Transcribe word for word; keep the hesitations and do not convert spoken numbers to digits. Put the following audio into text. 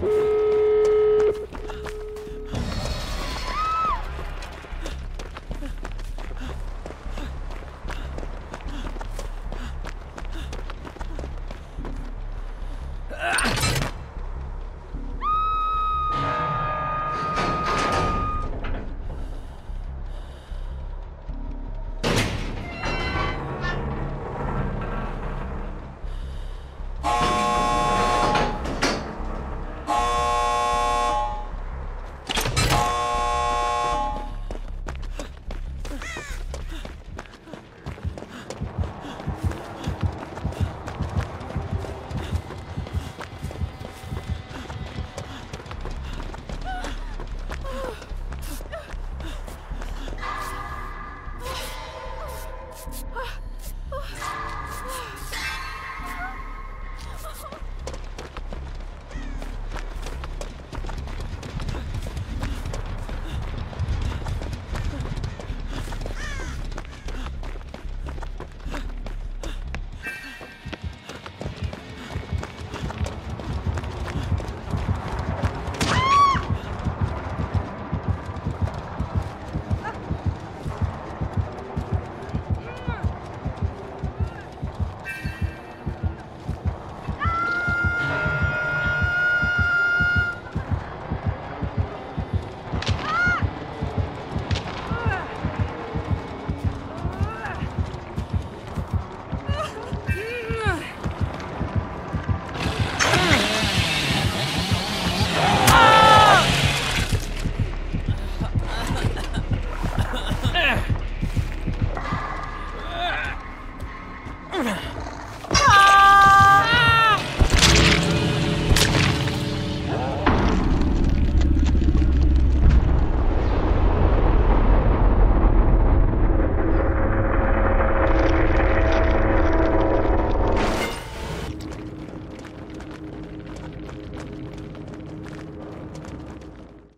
Woo!